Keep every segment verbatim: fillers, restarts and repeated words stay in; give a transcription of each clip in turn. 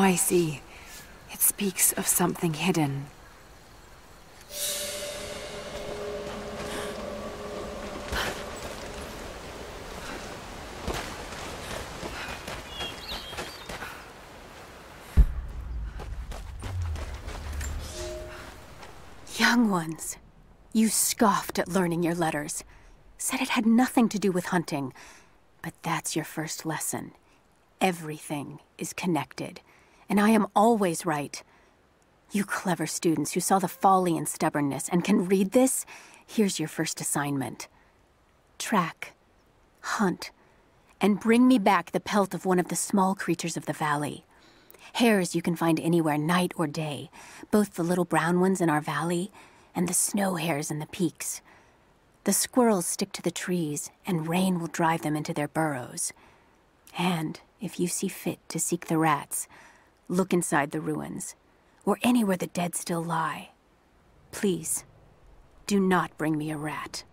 Now I see. It speaks of something hidden. Young ones, you scoffed at learning your letters. Said it had nothing to do with hunting. But that's your first lesson. Everything is connected. And I am always right. You clever students who saw the folly and stubbornness and can read this, here's your first assignment. Track, hunt, and bring me back the pelt of one of the small creatures of the valley. Hares you can find anywhere, night or day, both the little brown ones in our valley and the snow hares in the peaks. The squirrels stick to the trees, and rain will drive them into their burrows. And if you see fit to seek the rats, look inside the ruins, or anywhere the dead still lie. Please, do not bring me a rat.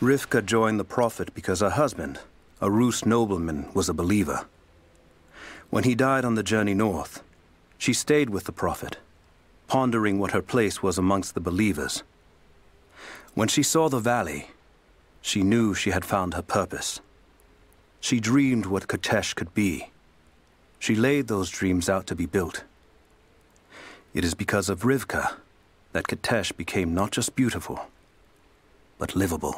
Rivka joined the Prophet because her husband, a Rus nobleman, was a believer. When he died on the journey north, she stayed with the Prophet, pondering what her place was amongst the believers. When she saw the valley, she knew she had found her purpose. She dreamed what Katesh could be. She laid those dreams out to be built. It is because of Rivka that Katesh became not just beautiful, but livable.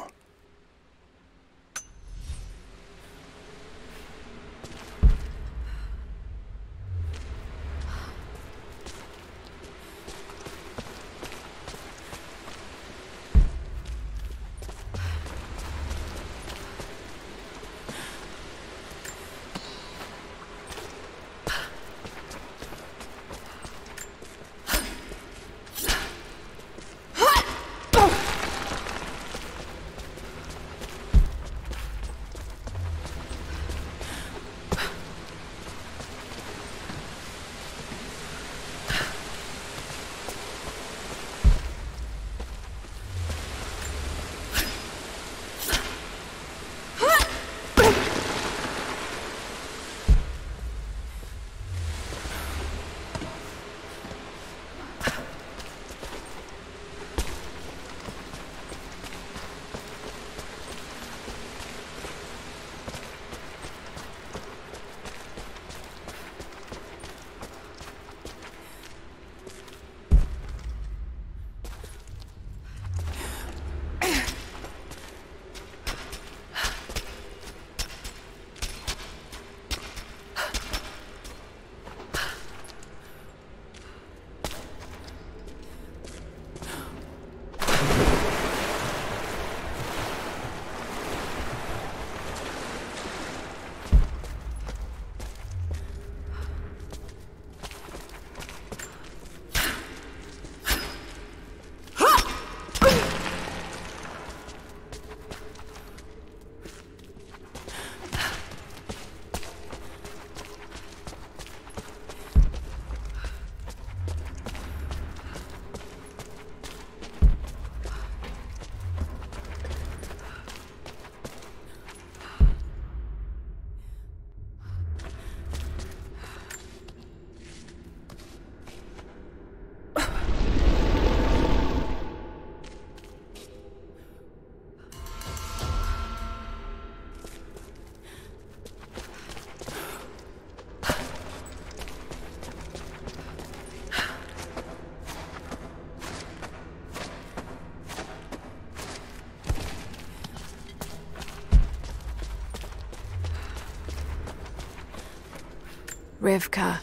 Rivka,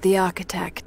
the architect.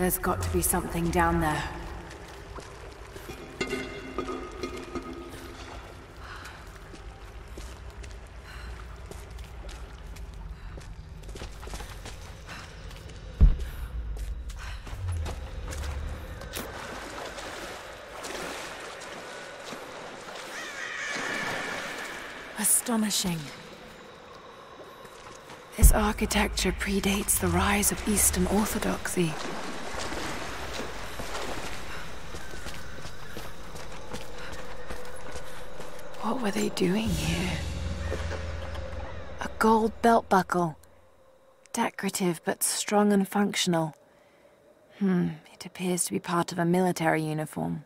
There's got to be something down there. Astonishing. This architecture predates the rise of Eastern Orthodoxy. What were they doing here? A gold belt buckle. Decorative but strong and functional. Hmm, it appears to be part of a military uniform.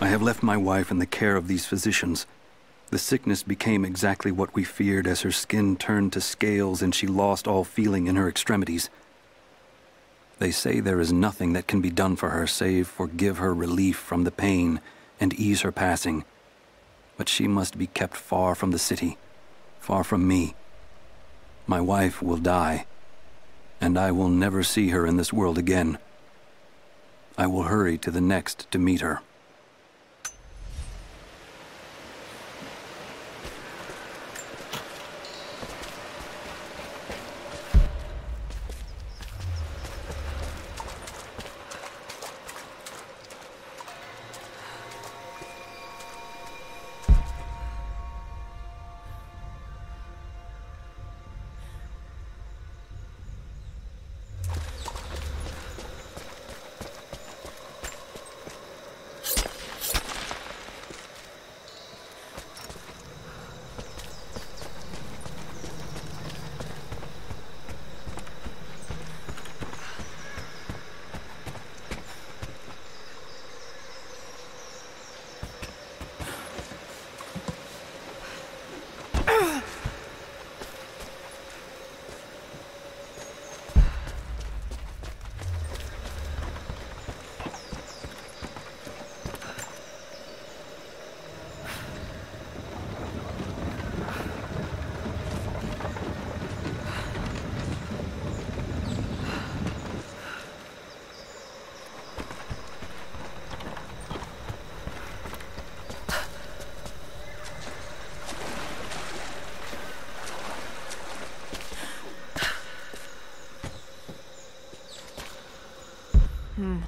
I have left my wife in the care of these physicians. The sickness became exactly what we feared as her skin turned to scales and she lost all feeling in her extremities. They say there is nothing that can be done for her save for give her relief from the pain and ease her passing. But she must be kept far from the city, far from me. My wife will die, and I will never see her in this world again. I will hurry to the next to meet her.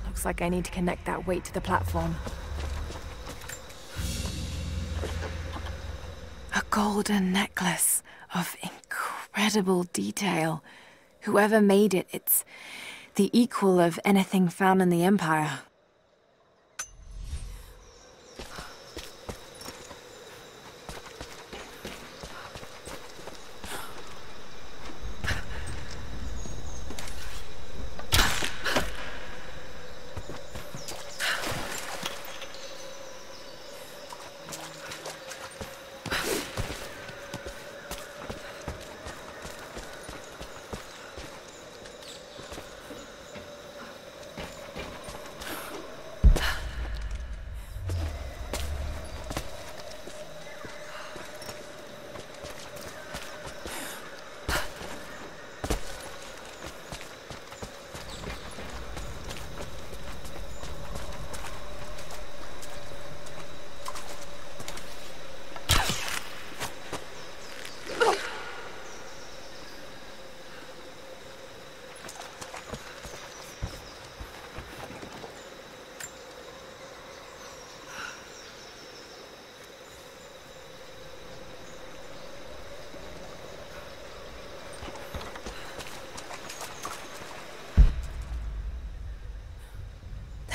Looks like I need to connect that weight to the platform. A golden necklace of incredible detail. Whoever made it, it's the equal of anything found in the Empire.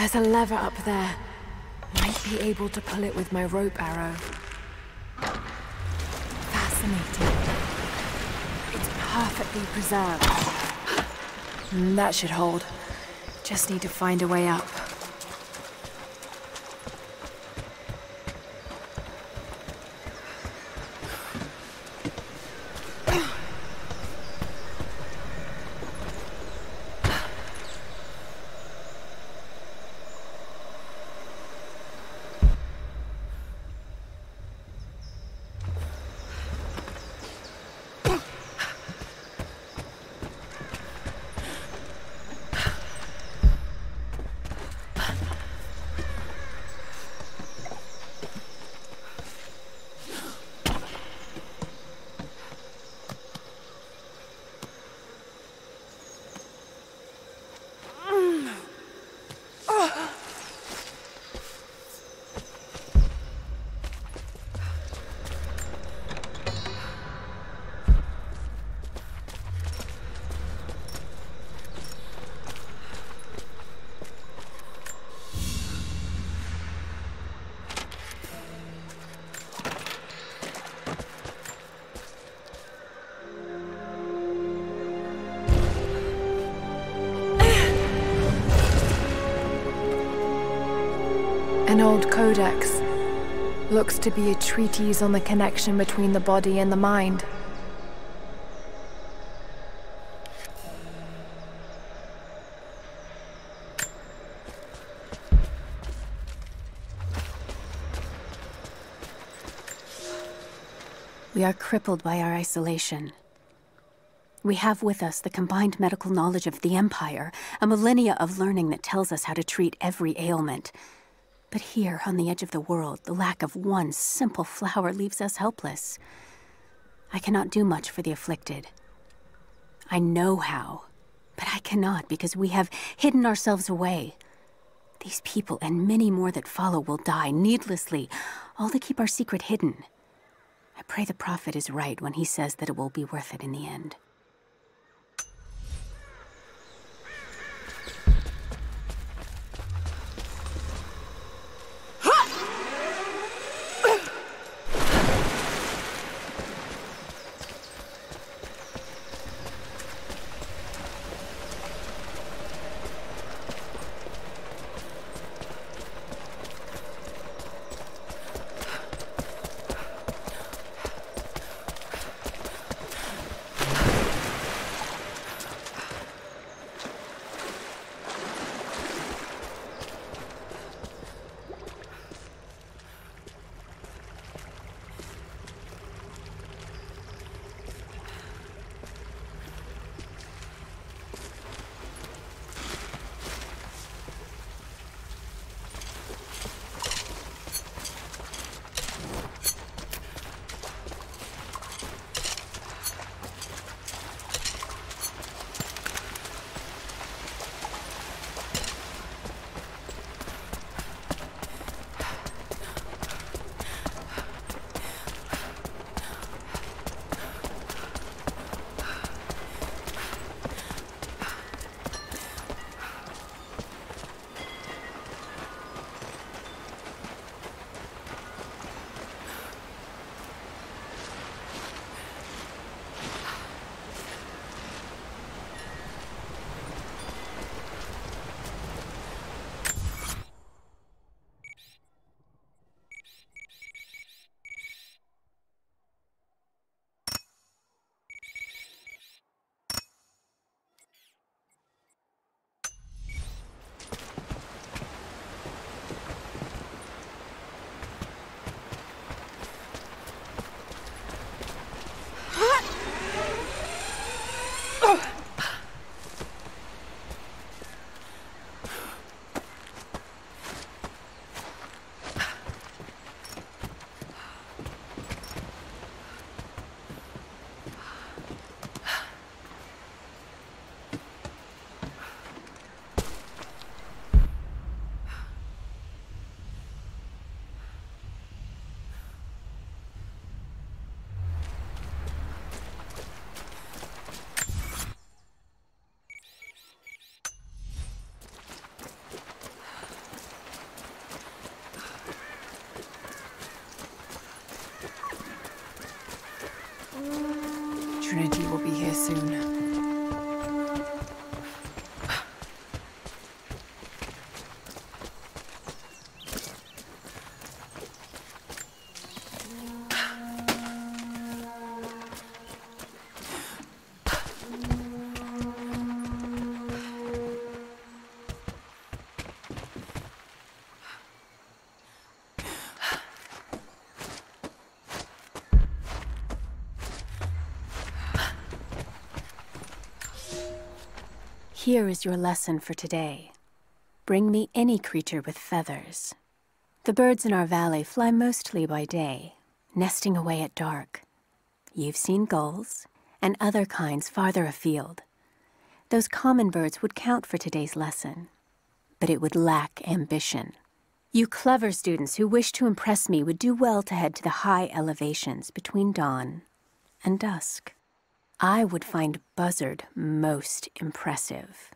There's a lever up there. Might be able to pull it with my rope arrow. Fascinating. It's perfectly preserved. That should hold. Just need to find a way up. An old codex. Looks to be a treatise on the connection between the body and the mind. We are crippled by our isolation. We have with us the combined medical knowledge of the Empire, a millennia of learning that tells us how to treat every ailment. But here, on the edge of the world, the lack of one simple flower leaves us helpless. I cannot do much for the afflicted. I know how, but I cannot because we have hidden ourselves away. These people and many more that follow will die needlessly, all to keep our secret hidden. I pray the prophet is right when he says that it will be worth it in the end. Trinity will be here soon. Here is your lesson for today. Bring me any creature with feathers. The birds in our valley fly mostly by day, nesting away at dark. You've seen gulls and other kinds farther afield. Those common birds would count for today's lesson, but it would lack ambition. You clever students who wish to impress me would do well to head to the high elevations between dawn and dusk. I would find buzzard most impressive.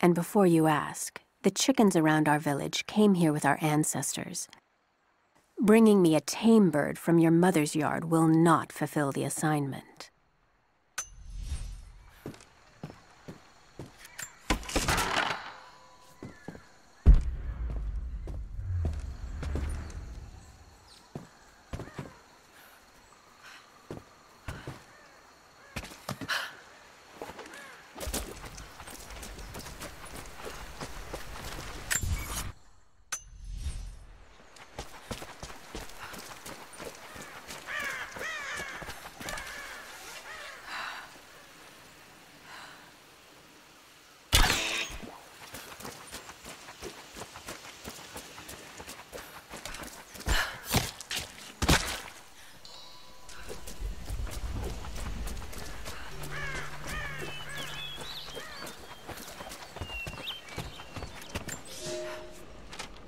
And before you ask, the chickens around our village came here with our ancestors. Bringing me a tame bird from your mother's yard will not fulfill the assignment.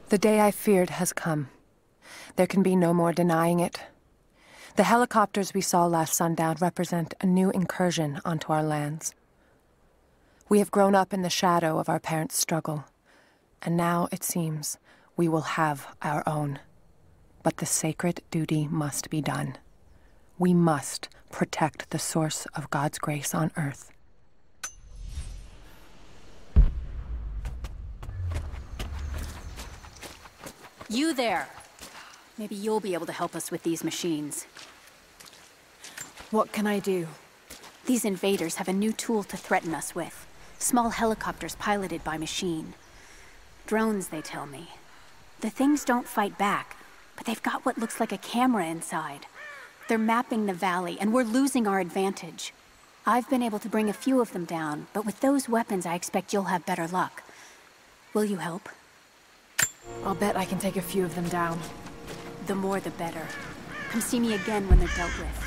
The day I feared has come. There can be no more denying it. The helicopters we saw last sundown represent a new incursion onto our lands. We have grown up in the shadow of our parents' struggle, and now, it seems, we will have our own. But the sacred duty must be done. We must protect the source of God's grace on earth. You there! Maybe you'll be able to help us with these machines. What can I do? These invaders have a new tool to threaten us with. Small helicopters piloted by machine. Drones, they tell me. The things don't fight back, but they've got what looks like a camera inside. They're mapping the valley, and we're losing our advantage. I've been able to bring a few of them down, but with those weapons I expect you'll have better luck. Will you help? I'll bet I can take a few of them down. The more the better. Come see me again when they're dealt with.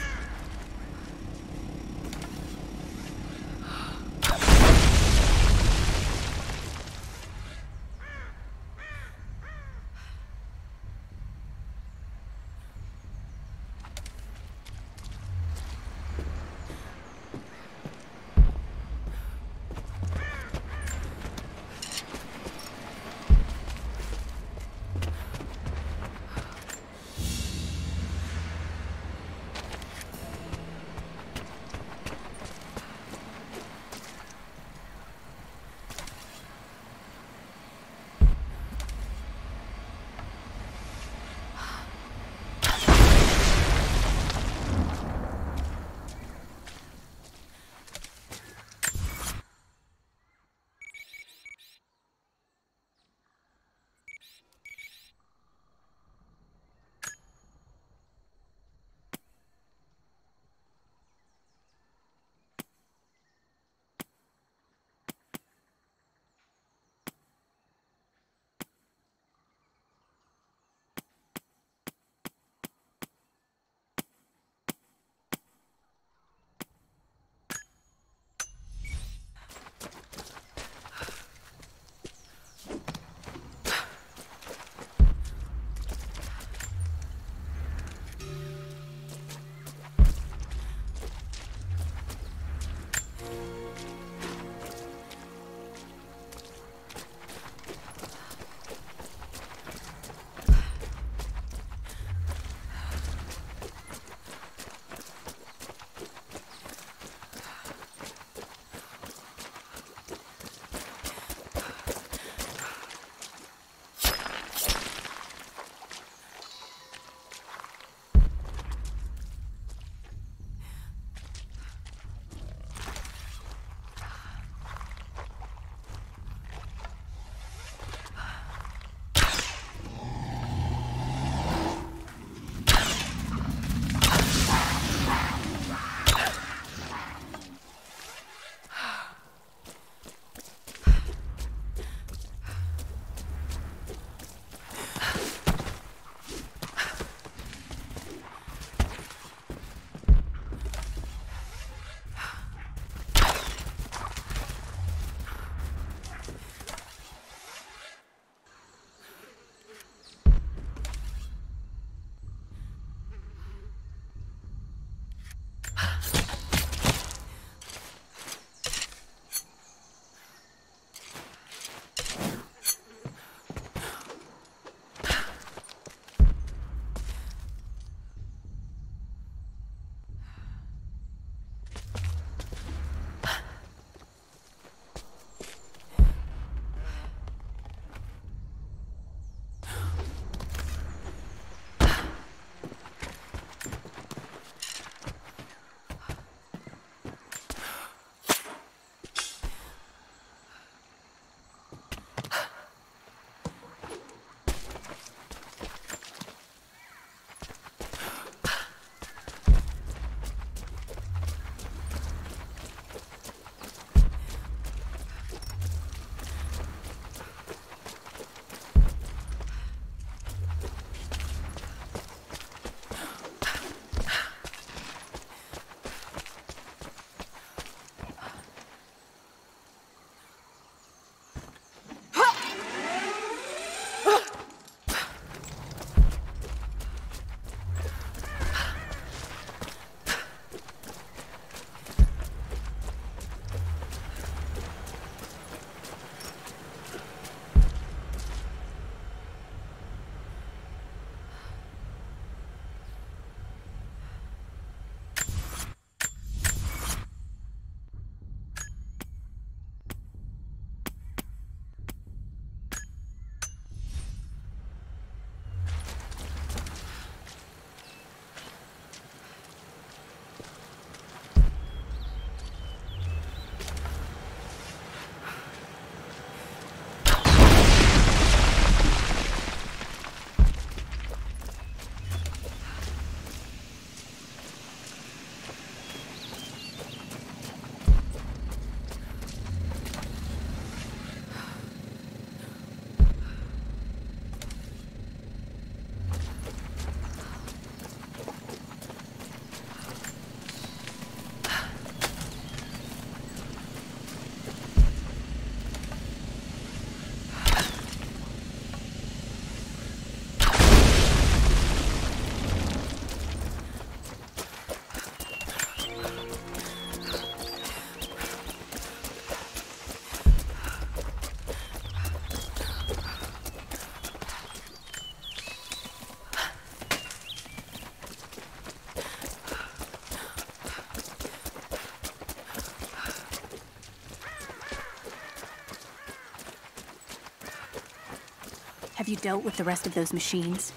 Have you dealt with the rest of those machines?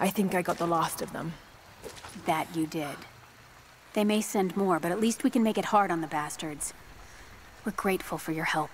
I think I got the last of them. That you did. They may send more, but at least we can make it hard on the bastards. We're grateful for your help.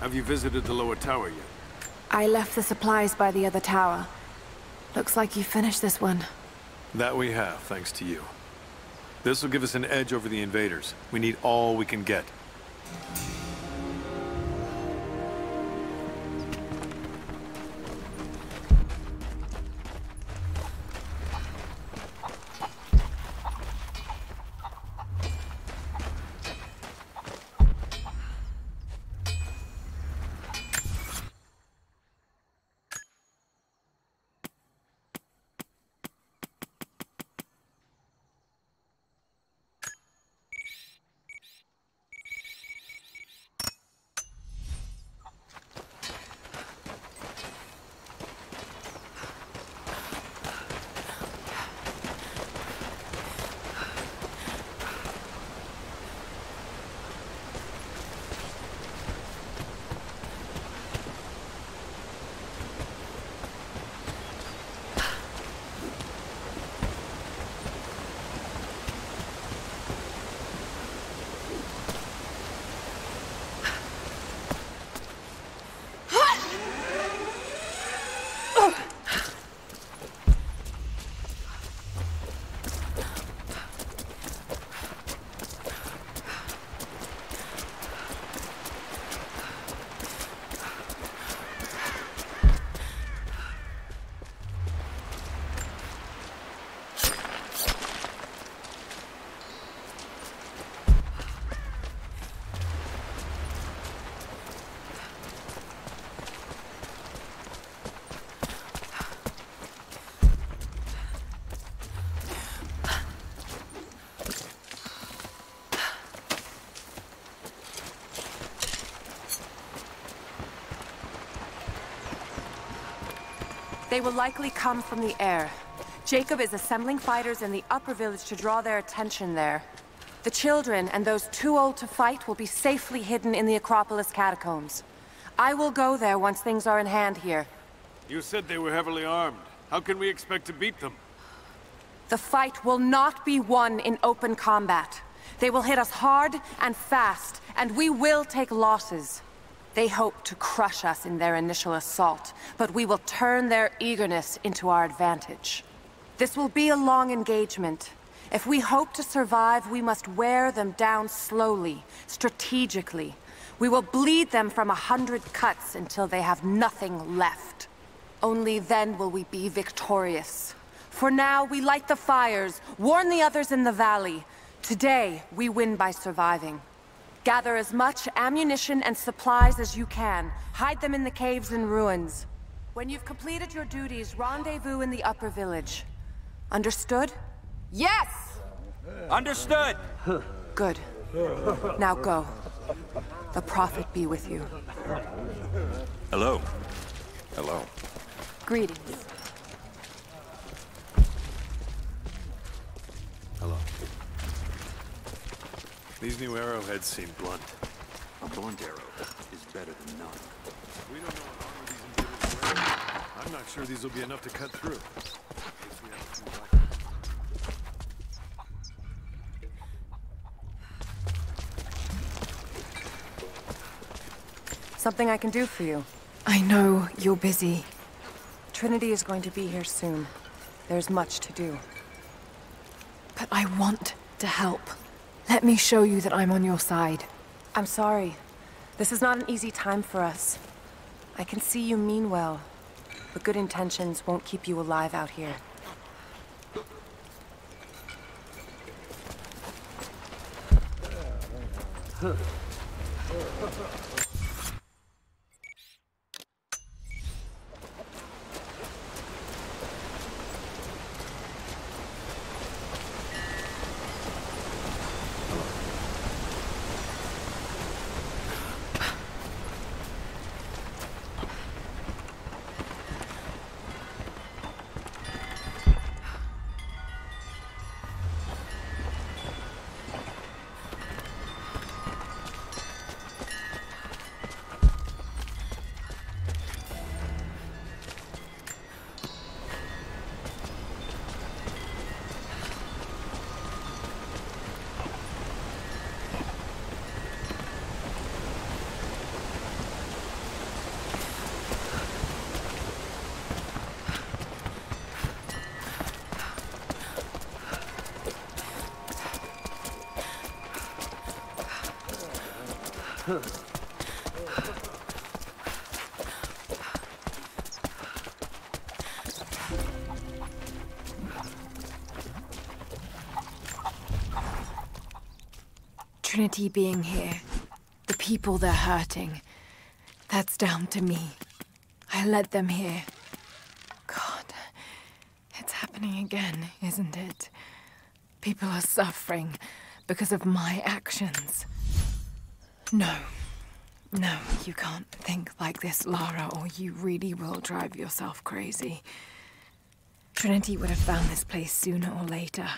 Have you visited the lower tower yet? I left the supplies by the other tower. Looks like you finished this one. That we have, thanks to you. This will give us an edge over the invaders. We need all we can get. They will likely come from the air. Jacob is assembling fighters in the upper village to draw their attention there. The children and those too old to fight will be safely hidden in the Acropolis catacombs. I will go there once things are in hand here. You said they were heavily armed. How can we expect to beat them? The fight will not be won in open combat. They will hit us hard and fast, and we will take losses. They hope to crush us in their initial assault, but we will turn their eagerness into our advantage. This will be a long engagement. If we hope to survive, we must wear them down slowly, strategically. We will bleed them from a hundred cuts until they have nothing left. Only then will we be victorious. For now, we light the fires, warn the others in the valley. Today, we win by surviving. Gather as much ammunition and supplies as you can. Hide them in the caves and ruins. When you've completed your duties, rendezvous in the upper village. Understood? Yes! Understood! Good. Now go. The Prophet be with you. Hello. Hello. Greetings. Hello. These new arrowheads seem blunt. A blunt arrow is better than none. We don't know how long these are. I'm not sure these will be enough to cut through. Something I can do for you. I know you're busy. Trinity is going to be here soon. There's much to do. But I want to help. Let me show you that I'm on your side. I'm sorry. This is not an easy time for us. I can see you mean well, but good intentions won't keep you alive out here. Huh. Trinity being here, the people they're hurting, that's down to me. I led them here. God, it's happening again, isn't it? People are suffering because of my actions. No. No, you can't think like this, Lara, or you really will drive yourself crazy. Trinity would have found this place sooner or later.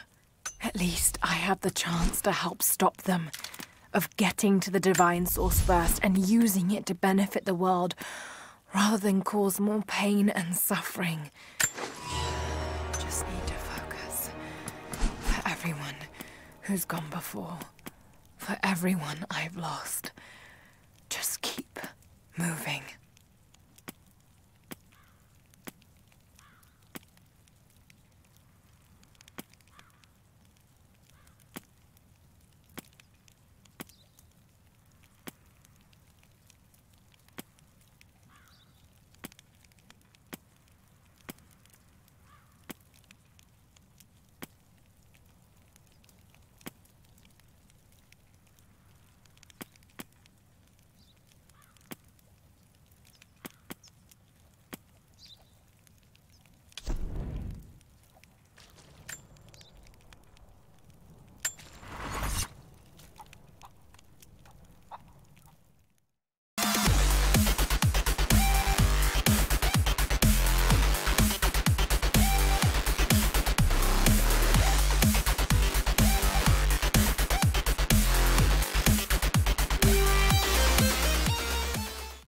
At least I have the chance to help stop them. Of getting to the divine source first and using it to benefit the world, rather than cause more pain and suffering. Just need to focus. For everyone who's gone before. For everyone I've lost. Just keep moving.